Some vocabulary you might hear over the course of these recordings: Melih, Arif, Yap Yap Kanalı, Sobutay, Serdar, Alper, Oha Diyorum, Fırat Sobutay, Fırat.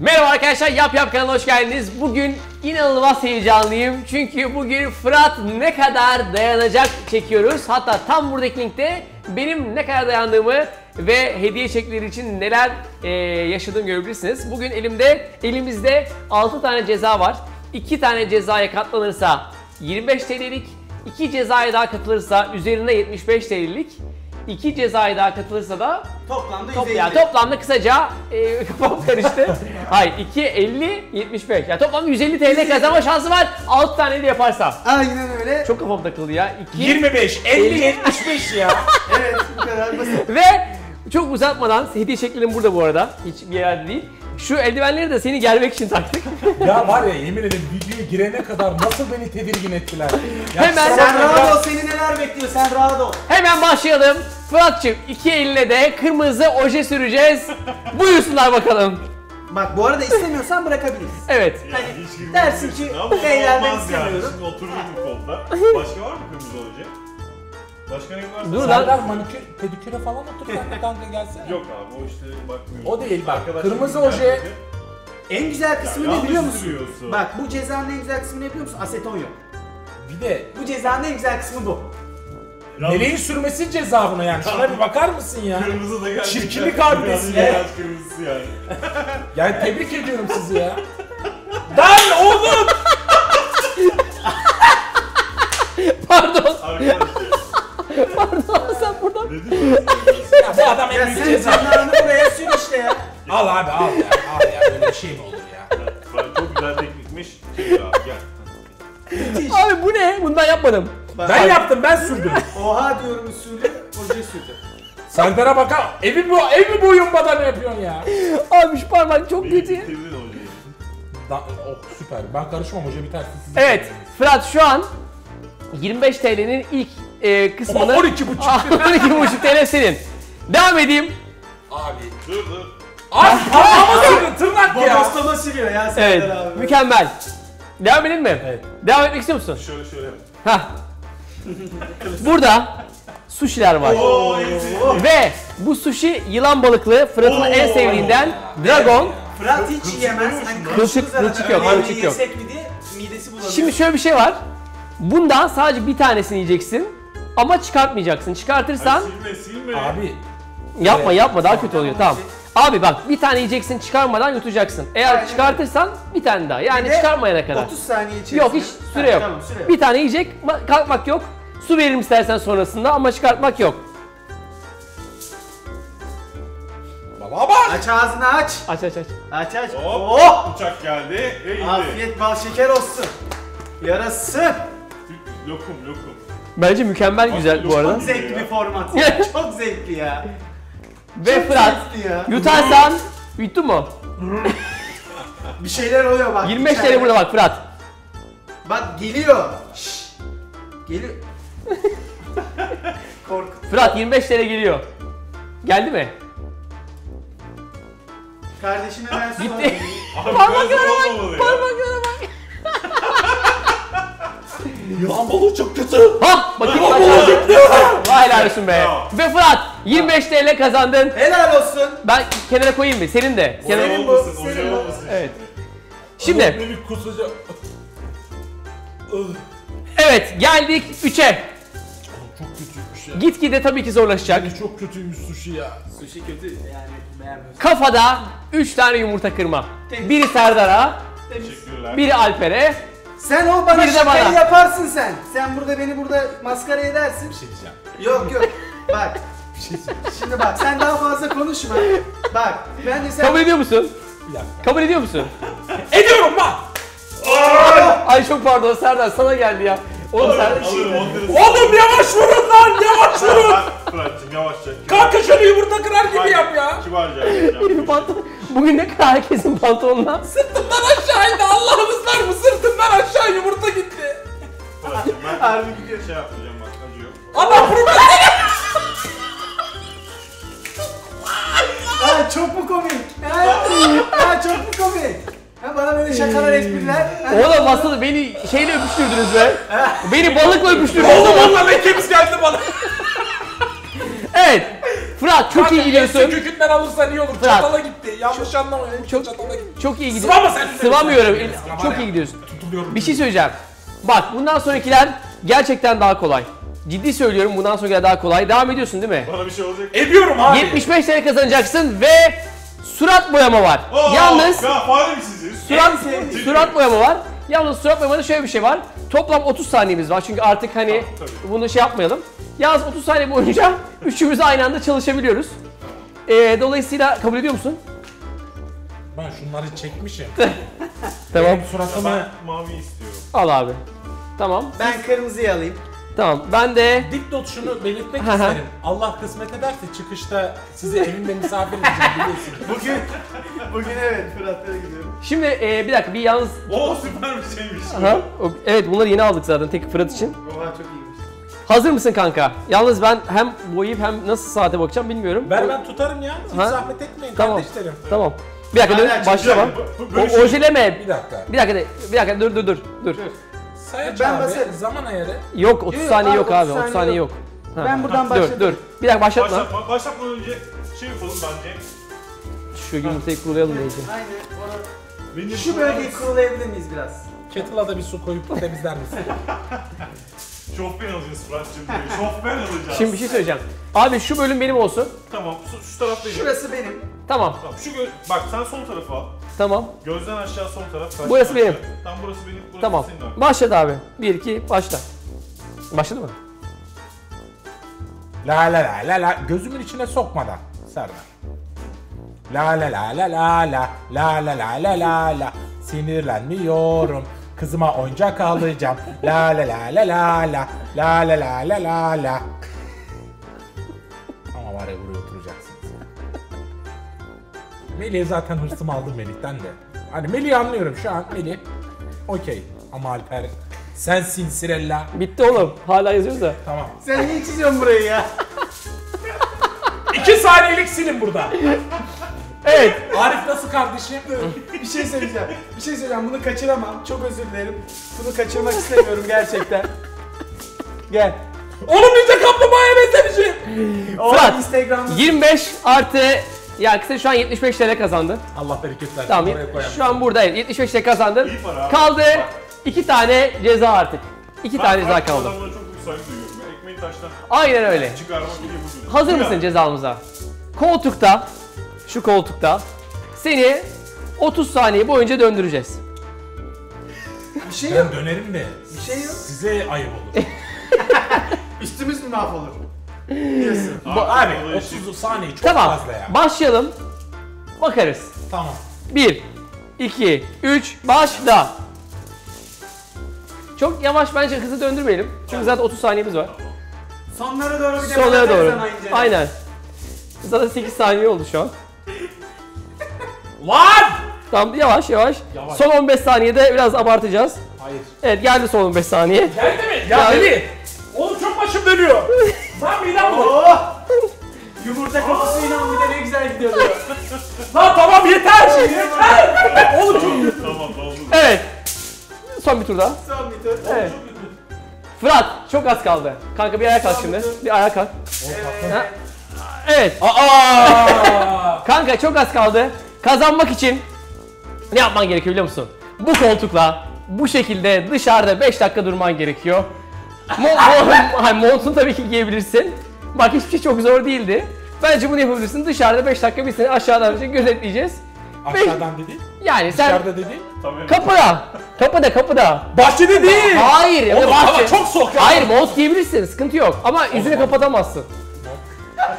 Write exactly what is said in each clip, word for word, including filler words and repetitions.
Merhaba arkadaşlar, Yap Yap Kanalı'na hoş geldiniz. Bugün inanılmaz heyecanlıyım. Çünkü bugün Fırat ne kadar dayanacak çekiyoruz. Hatta tam buradaki linkte benim ne kadar dayandığımı ve hediye çekleri için neler e, yaşadığımı görebilirsiniz. Bugün elimde, elimizde altı tane ceza var. iki tane cezaya katlanırsa yirmi beş TL'lik, iki cezaya daha katılırsa üzerine yetmiş beş TL'lik, iki cezaya daha katılırsa da toplamda top, ya toplamda kısaca e, kafam karıştı. Hayır, iki elli yetmiş beş. Ya toplamda yüz elli TL kazanma şansı var. altı tane de yaparsa. Aynen öyle. Çok kafam takıldı ya. iki yirmi beş elli yetmiş beş ya. Evet, bu kadar basit. Ve çok uzatmadan hediye şeklim burada bu arada. Hiçbir yerde değil. Şu eldivenleri de seni gelmek için taktık. Ya var ya, yemin ederim videoya girene kadar nasıl beni tedirgin ettiler. Ya hemen sen rahat ol, seni neler bekliyor, sen rahat ol. Hemen başlayalım. Fırat'cığım, iki elle de kırmızı oje süreceğiz. Buyursunlar bakalım. Bak bu arada istemiyorsan bırakabiliriz. Evet. Ya, hani dersin ki beyler ben istemiyorum. Şimdi oturduk bu kolda. Başka var mı kırmızı oje? Başka ne varsa? Dur Serdar, manikür, pediküre falan otur kanka, gelsene. Yok abi, o işte bakmıyorum. O değil bak. Arkadaşlar, kırmızı oje en güzel kısmı ne biliyor musun? Sürüyorsun. Bak bu cezanın en güzel kısmı ne biliyor musun? Aseton yok. Bir de bu cezanın en güzel kısmı bu. Meleğin sürmesi ceza buna yani. Şuna bir bakar mısın ya? Kırmızı da geldi. Çirkinlik harbisi ya. Beyaz kırmızısı yani. Yani tebrik ediyorum sizi ya. Lan oğlum! Pardon. Pardon, sen buradan. Ya bu adam en büyük cezanlarını buraya sür işte ya. Al abi, al ya. Al ya, böyle bir şey mi olur ya? Bak, çok güzel teknikmiş. Gel abi, gel. Abi bu ne? Bundan yapmadım. Ben abi, yaptım, ben sürdüm. Oha diyorum, usulü, oje sürdü. Serdar'a bakar, evi bu, evi boyunmadan yapıyorsun ya. Abi şu parmak çok benim kötü. Da, oh süper, ben karışmam, hoca biter. Evet, Fırat şu an yirmi beş TL'nin ilk e, kısmını... Oh, on iki buçuk TL senin. Devam edeyim. Abi dur dur. Abi parmağıma sürdün, tırnak ya. Babastama siliyor ya Serdar, evet, abi. Mükemmel. Devam edelim mi? Evet. Devam etmek istiyor musun? Şöyle şöyle. Hah. Burada suşiler var. Oo, ve bu suşi yılan balıklı, Fırat'ın en sevdiğinden dragon. Fırat hiç yemez. Kılçık, kılçık yok. Kılçık yok. Şimdi şöyle bir şey var. Bundan sadece bir tanesini yiyeceksin ama çıkartmayacaksın. Çıkartırsan silme, silme. Abi yapma yapma, daha kötü oluyor. Tamam. Abi bak, bir tane yiyeceksin, çıkarmadan yutacaksın. Eğer yani çıkartırsan bir tane daha. Yani çıkarmayana kadar. otuz saniye içerisinde. Yok, hiç süre yok. Tamam, süre yok. Bir tane yiyecek, kalkmak yok. Su veririm istersen sonrasında ama çıkartmak yok. Baba bak! Aç ağzını, aç. Aç aç aç. Aç aç. Hop, oh! Uçak geldi ve indi. Afiyet bal şeker olsun. Yarası. Lokum lokum. Bence mükemmel, bak, güzel bu arada. Çok zevkli bir format. Çok zevkli ya. Ve çok Fırat, yutarsan, yuttun mu? Bir şeyler oluyor bak. yirmi beş TL burada bak Fırat. Bak geliyor. Şşş. Geliyor. Korkut. Fırat yirmi beş TL geliyor. Geldi mi? Kardeşine ben su alayım. Parmaklara bak, parmaklara bak. Yılan balığı çok kötü. Hah, bakayım bak. Vay helal olsun be. Ve Fırat yirmi beş TL kazandın. Helal olsun. Ben kenara koyayım mı? Senin de. Senin bu. Senin bu. Evet. Şimdi. Evet, geldik üçe. Çok kötüymüş ya. Gitgide tabii ki zorlaşacak. Çok kötüymüş sushi ya. Sushi kötü yani, beğenmiyorum. Kafada üç tane yumurta kırma. Biri Serdar'a, biri Alper'e. Sen o bana şakayı yaparsın sen. Sen burada beni burada maskara edersin. Bir şey diyeceğim. Yok yok. Bak. Bir şey diyeceğim. Şimdi bak, sen daha fazla konuşma. Bak. Ben de sen... Kabul ediyor musun? Bir dakika. Kabul ediyor musun? Ediyorum bak. Ay çok pardon Serdar, sana geldi ya. Oğlum alırım, Serdar. Alırım, alırım. Oğlum yavaş vurun lan, yavaş vurun. Fırat'cığım yavaşça. Kanka şunu yumurta kırar gibi yap ya. Kibarca yapacağım. Bugün ne kadar herkesin pantolonundan sırtımdan aşağı indi. Allah'ımız var mı? Sırtımdan aşağı yumurta gitti. Fırat'cığım ben harbi bir şey yapacağım bak, acıyor. Ama problem. Ha çok mu komik? Ha çok mu komik? Ha bana böyle şakalar, espriler. Oğlum nasıl beni şeyle öpüştürdünüz be? Beni balıkla öpüştürdünüz. Oğlum onunla bekimiz geldi bana. Evet. Fırat çok zaten iyi gidiyorsun. Ense kökünden alırsan iyi olur. Fırat. Çatala gitti. Yanlış anlamayın. Çok, çatala gitti. Çok iyi gidiyorsun. Sıvama sen. Sıvamıyorum. El, çok ya. iyi gidiyorsun. Tutuluyorum. Bir şey söyleyeceğim. Bak bundan sonrakiler gerçekten daha kolay. Ciddi söylüyorum, bundan sonrakiler daha kolay. Devam ediyorsun değil mi? Bana bir şey olacak. Ediyorum abi. yetmiş beş lira kazanacaksın ve surat boyama var. Oo, Yalnız ya, surat, surat boyama var. Yalnız surat boyamada şöyle bir şey var. Toplam otuz saniyemiz var çünkü artık hani tamam, bunu şey yapmayalım. Yalnız otuz saniye boyunca üçümüz aynı anda çalışabiliyoruz. Ee, dolayısıyla kabul ediyor musun? Ben şunları çekmişim. Tamam. Suratıma ben mavi istiyorum. Al abi. Tamam. Ben kırmızıyı alayım. Tamam. Ben de dipnot şunu belirtmek isterim. Allah kısmet ederse çıkışta sizi evimde misafir edeceğim biliyorsunuz. Bugün bugün evet Fırat'lara gidiyorum. Şimdi e, bir dakika bir yalnız. Oo süper bir şeymiş. Aha. Evet bunları yeni aldık zaten tek Fırat için. Oha çok iyiymiş. Hazır mısın kanka? Yalnız ben hem boyayıp hem nasıl saate bakacağım bilmiyorum. Ben ben tutarım ya. Hiç ha? zahmet etmeyin tamam. kardeşlerim. Tamam. Bir dakika dur başlama. Ojeleme. Bir dakika. Bir dakika. Bir dakika dur dur dur. Dur. Sayaç ben basarım. Zaman ayarı. Yok otuz saniye yok abi. otuz saniye yok. Ben ha. buradan başladım. Dur dur. Bir dakika başlatma. Başlatma. Başlatma önce şey yapalım bence. Şu yumurtayı kurulayalım diyeceğim. Aynen. Orada. Şu bölgeyi kurulayabilir miyiz biraz? Kettle'a da bir su koyup temizler misin? Şofben alacağız Fırat'cığım. Şofben alacağız. Şimdi bir şey söyleyeceğim. Abi şu bölüm benim olsun. Tamam. Şu, şu taraftayım. Şurası benim. Tamam. Tamam. Şu göz, bak sen sol tarafa al. Tamam. Gözden aşağı sol taraf. Karşı burası karşı. benim. Tam burası benim. Burası tamam. Senin abi. Başladı abi. bir iki başla. Başladı mı? La la la la la gözümün içine sokmadan Serdar. La la la la la la la la la la la la sinirlenmiyorum. Kızıma oyuncak alacağım. La la la la la la la la la la la la. Ama var ya buraya oturacaksınız. Melih zaten hırsımı aldım Melih'ten de. Hani Melih'i anlıyorum şu an Melih. Okey ama Alper sensin Sirella. Bitti oğlum hala yazıyoruz da. Tamam. Sen niye çiziyorsun burayı ya? İki saniyelik silin burada. Evet. Arif nasıl kardeşim? Bir şey söyleyeceğim. Bir şey söyleyeceğim. Bunu kaçıramam. Çok özür dilerim. Bunu kaçırmak istemiyorum gerçekten. Gel. Oğlum iyice kaplumbağaya benzemişim. Fırat Instagram'da yirmi beş artı ya kısa şu an yetmiş beş lira kazandın. Allah bereket versin. Tamam. Şu an buradayım. yetmiş beş lira kazandın. Kaldı iki tane ceza artık. İki ben tane ceza kaldı. Adamlara çok büyük saygı duyuyorum. Ekmeği taştan. Aynen öyle. Hazır mısın cezamıza? Koltukta şu koltukta seni otuz saniye boyunca döndüreceğiz. Bir şey yok. Ben dönerim de. Bir şey yok. Size ayıp olur. Üstümüz mü mahvolur? Biliyorsun. Abi, abi otuz saniye çok tamam. fazla ya. Başlayalım. Bakarız. Tamam. bir iki üç başla. Çok yavaş bence hızı döndürmeyelim. Çünkü tamam. zaten otuz saniyemiz var. Tamam. Sonlara doğru bir de. Sonlara doğru. Aynen. Zaten sekiz saniye oldu şu an. Lan! Tamam yavaş, yavaş yavaş. Son on beş saniyede biraz abartacağız. Hayır. Evet geldi son on beş saniye. Geldi mi? Ya Melih! Oğlum çok başım dönüyor. Lan midem bu. Yumurta kapısı inan bir de ne güzel gidiyordu. Lan tamam yeter! Yeter! Oğlum çok tamam oldu. Evet. Son bir tur daha. Son bir tur. Evet. Fırat çok az kaldı. Kanka bir ayağa kalk şimdi. Bir ayağa kalk. Evet. Evet. Aa! Kanka çok az kaldı. Kazanmak için ne yapman gerekiyor biliyor musun? Bu koltukla bu şekilde dışarıda beş dakika durman gerekiyor. Mo mo montunu tabii ki giyebilirsin. Bak hiçbir şey çok zor değildi. Bence bunu yapabilirsin. Dışarıda beş dakika biz seni aşağıdan bir gözetleyeceğiz. Aşağıdan dedi? Yani sen dışarıda dedi? Tabii. Kapıda. Kapıda, kapıda. Bahçede değil. Hayır. Oğlum, bahçe. Çok soğuk. Hayır, mont giyebilirsin. Sıkıntı yok. Ama yüzünü kapatamazsın.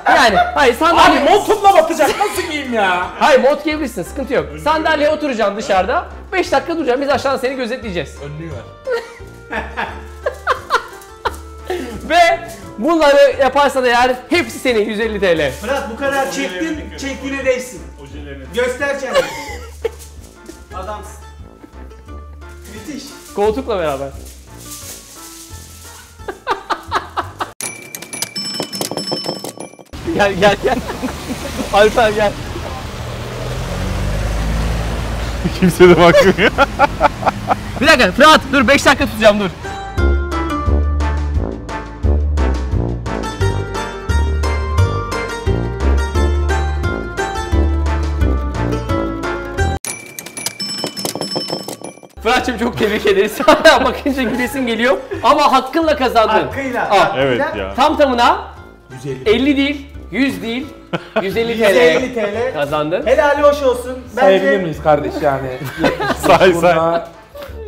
Yani hayır sandalye... Abi montumla batacak nasıl giyeyim ya? Hayır mont giyebilirsin sıkıntı yok. Önlüğü sandalyeye ver. Oturacaksın dışarıda. beş dakika duracaksın biz aşağıdan seni gözetleyeceğiz. Önlüğü ver. Ve bunları yaparsan eğer hepsi senin yüz elli TL. Fırat bu kadar çektin çektiğine değsin. Göster kendini. Adamsın. Müthiş. Koltukla beraber. Gel gel gel. Alper gel. Kimse de bakmıyor. Bir dakika Fırat dur beş dakika tutacağım dur. Fırat'cığım çok tebrik ederiz. Hala bakınca gülesim geliyor. Ama hakkınla kazandın. Hakkıyla. Hakkıyla. Evet ya. Tam tamına elli değil, yüz değil, yüz elli T L kazandın. Helali hoş olsun. Bence... Sayabilir miyiz kardeş yani? Say say.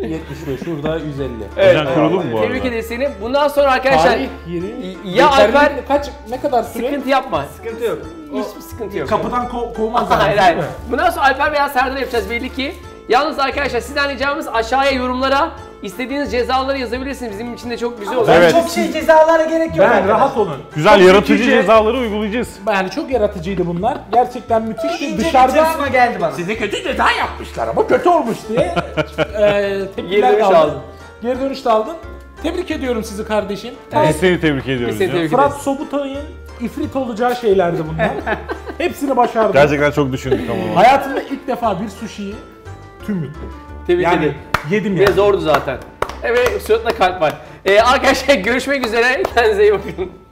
yetmiş beş şurada yüz elli. Evet. Hocam kurulur mu bu arada? Tebrik ederiz seni. Bundan sonra arkadaşlar tarih, yeri, ya Alper kaç ne kadar süre? Sıkıntı yapma. Sıkıntı yok. O, hiçbir sıkıntı yok. Kapıdan ko kovmaz. Hayır hayır. Bundan sonra Alper veya Serdar yapacağız belli ki. Yalnız arkadaşlar sizden ricamız aşağıya yorumlara istediğiniz cezaları yazabilirsiniz. Bizim için de çok güzel olur. Evet. Çok şey cezalara gerek yok. Ben yani. Rahat olun. Güzel çok yaratıcı ülkece... cezaları uygulayacağız. Yani çok yaratıcıydı bunlar. Gerçekten müthiş. İyice dışarıda bir geldi bana. Size kötü ceza yapmışlar ama kötü olmuş diye e, tepkiler geri aldım. Geri dönüş de aldım. Tebrik ediyorum sizi kardeşim. Evet. Seni tebrik ediyoruz. Tebrik Fırat Sobutay'ın ifrit olacağı şeylerdi bunlar. Hepsini başardım. Gerçekten çok düşündük ama. Hayatımda ilk defa bir sushi'yi tüm yuttum. Tebrik yani, ederim. Yedim ya. Yani. Zordu zaten. Evet, suratına kalp var. Ee, arkadaşlar görüşmek üzere. Kendinize iyi bakın.